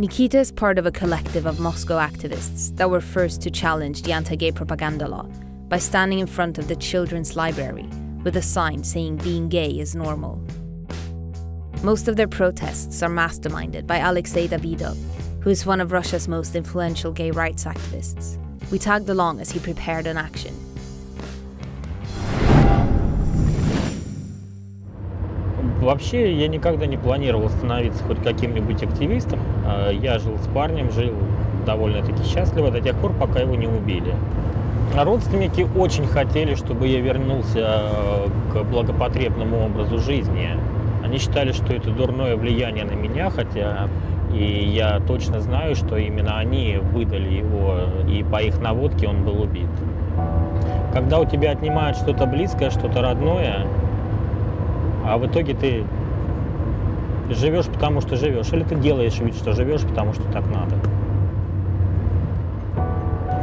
Nikita is part of a collective of Moscow activists that were first to challenge the anti-gay propaganda law by standing in front of the children's library with a sign saying being gay is normal. Most of their protests are masterminded by Alexei Davydov, who is one of Russia's most influential gay rights activists. We tagged along as he prepared an action. Вообще, я никогда не планировал становиться хоть каким-нибудь активистом. Я жил с парнем, жил довольно-таки счастливо до тех пор, пока его не убили. Родственники очень хотели, чтобы я вернулся к благопотребному образу жизни. Они считали, что это дурное влияние на меня, хотя и я точно знаю, что именно они выдали его, и по их наводке он был убит. Когда у тебя отнимают что-то близкое, что-то родное, а в итоге ты живешь, потому что живешь, или ты делаешь вид, что живешь, потому что так надо.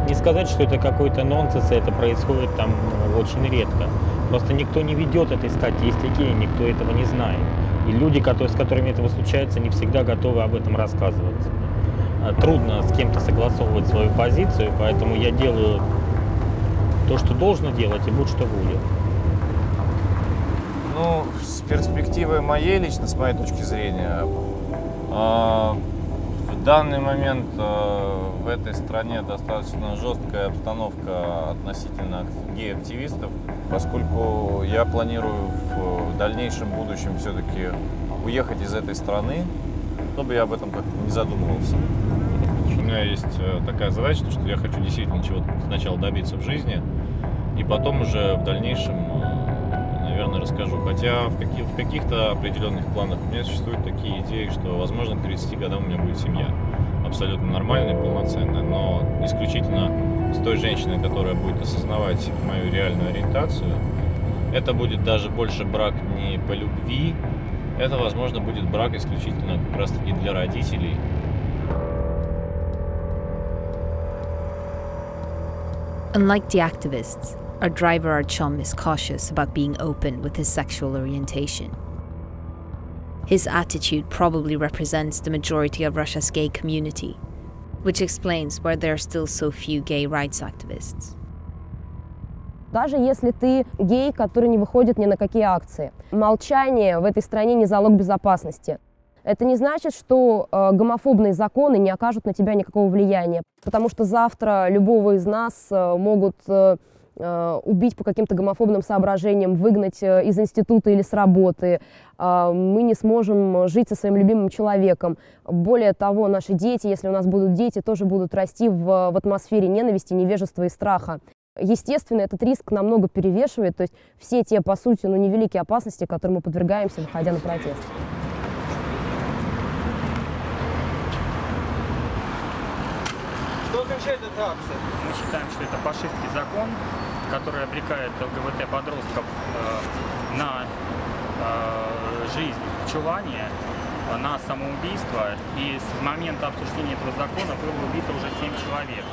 Не сказать, что это какой-то нонсенс, это происходит там очень редко. Просто никто не ведет этой статистики, и никто этого не знает. И люди, с которыми этого случается, не всегда готовы об этом рассказывать. Трудно с кем-то согласовывать свою позицию, поэтому я делаю то, что должно делать, и будь что будет. Ну, с перспективы моей лично, с моей точки зрения, в данный момент в этой стране достаточно жесткая обстановка относительно гей-активистов, поскольку я планирую в дальнейшем будущем все-таки уехать из этой страны, чтобы я об этом как-то не задумывался. У меня есть такая задача, что я хочу действительно чего-то сначала добиться в жизни, и потом уже в дальнейшем расскажу, хотя в каких-то определенных планах у меня существуют такие идеи, что, возможно, к 30 годам у меня будет семья, абсолютно нормальная, полноценная, но исключительно с той женщиной, которая будет осознавать мою реальную ориентацию. Это будет даже больше брак не по любви, это, возможно, будет брак исключительно как раз-таки для родителей. Unlike the activists, our driver Artem is cautious about being open with his sexual orientation. His attitude probably represents the majority of Russia's gay community, which explains why there are still so few gay rights activists. Даже если ты гей, который не выходит ни на какие акции, молчание в этой стране не залог безопасности. Это не значит, что гомофобные законы не окажут на тебя никакого влияния, потому что завтра любого из нас могут убить по каким-то гомофобным соображениям, выгнать из института или с работы. Мы не сможем жить со своим любимым человеком. Более того, наши дети, если у нас будут дети, тоже будут расти в атмосфере ненависти, невежества и страха. Естественно, этот риск намного перевешивает, то есть все те, по сути, невеликие опасности, которым мы подвергаемся, выходя на протест. Что означает эта акция? Мы считаем, что это фашистский закон, который обрекает ЛГБТ-подростков на жизнь в чулане, на самоубийство. И с момента обсуждения этого закона было убито уже 7 человек.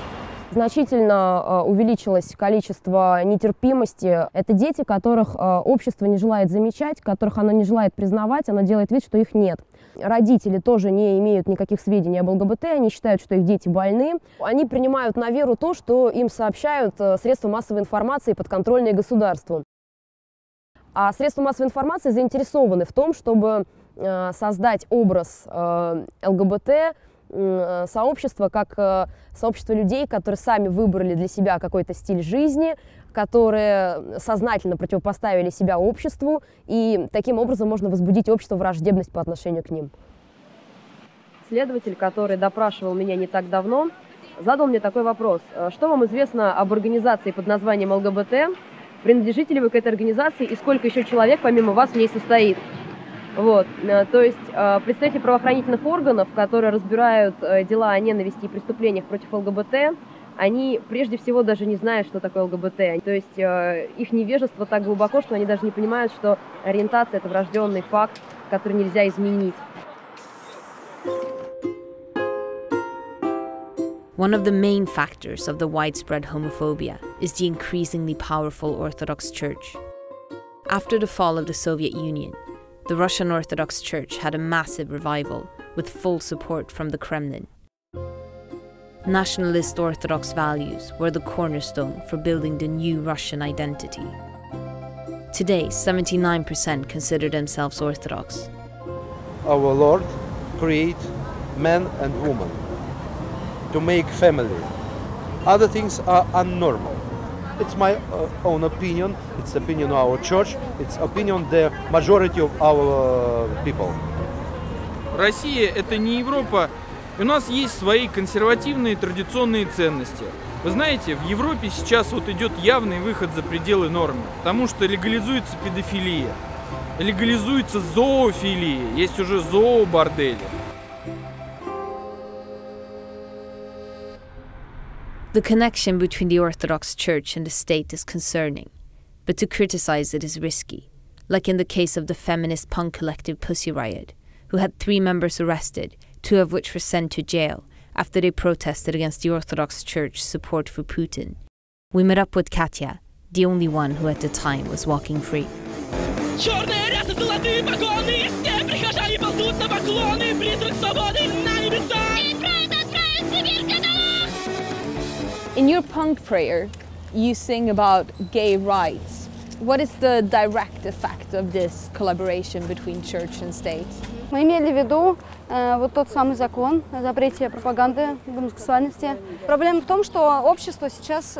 Значительно увеличилось количество нетерпимости. Это дети, которых общество не желает замечать, которых оно не желает признавать, оно делает вид, что их нет. Родители тоже не имеют никаких сведений об ЛГБТ, они считают, что их дети больны. Они принимают на веру то, что им сообщают средства массовой информации, подконтрольные государству. А средства массовой информации заинтересованы в том, чтобы создать образ ЛГБТ сообщества как сообщество людей, которые сами выбрали для себя какой-то стиль жизни, которые сознательно противопоставили себя обществу, и таким образом можно возбудить общество враждебность по отношению к ним. Следователь, который допрашивал меня не так давно, задал мне такой вопрос. Что вам известно об организации под названием ЛГБТ? Принадлежите ли вы к этой организации и сколько еще человек помимо вас в ней состоит? Вот. То есть представители правоохранительных органов, которые разбирают дела о ненависти и преступлениях против ЛГБТ, они прежде всего даже не знают, что такое ЛГБТ. То есть их невежество так глубоко, что они даже не понимают, что ориентация – это врожденный факт, который нельзя изменить. One of the main factors of the widespread homophobia is the increasingly powerful Orthodox Church. After the fall of the Soviet Union, the Russian Orthodox Church had a massive revival, with full support from the Kremlin. Nationalist Orthodox values were the cornerstone for building the new Russian identity. Today, 79% consider themselves Orthodox. Our Lord created man and woman to make family. Other things are unnormal. It's my own opinion, it's opinion of our church, it's opinion of the majority of our people. Россия – это не Европа, и у нас есть свои консервативные традиционные ценности. Вы знаете, в Европе сейчас вот идет явный выход за пределы нормы, потому что легализуется педофилия, легализуется зоофилия, есть уже зообордели. The connection between the Orthodox Church and the state is concerning, but to criticize it is risky, like in the case of the feminist punk collective Pussy Riot, who had 3 members arrested, 2 of which were sent to jail after they protested against the Orthodox Church's support for Putin. We met up with Katya, the only one who at the time was walking free. In your Punk Prayer, you sing about gay rights. What is the direct effect of this collaboration between church and state? Мы имели в виду вот тот самый закон о запрете пропаганды гомосексуальности. Проблема в том, что общество сейчас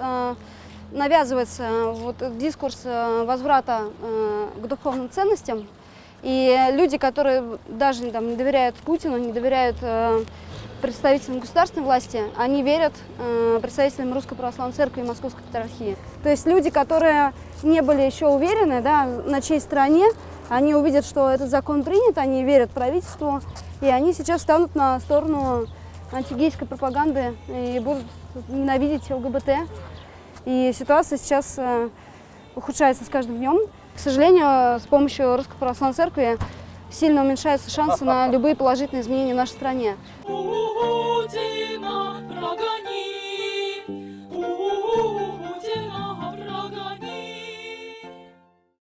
навязывается вот дискурс возврата к духовным ценностям, и люди, которые даже там не доверяют Путину, не доверяют представителям государственной власти, они верят представителям Русской Православной Церкви и Московской Патриархии. То есть люди, которые не были еще уверены, да, на чьей стороне, они увидят, что этот закон принят, они верят правительству, и они сейчас станут на сторону антигейской пропаганды и будут ненавидеть ЛГБТ. И ситуация сейчас ухудшается с каждым днем. К сожалению, с помощью Русской Православной Церкви сильно уменьшаются шансы на любые положительные изменения в нашей стране. Путина прогони!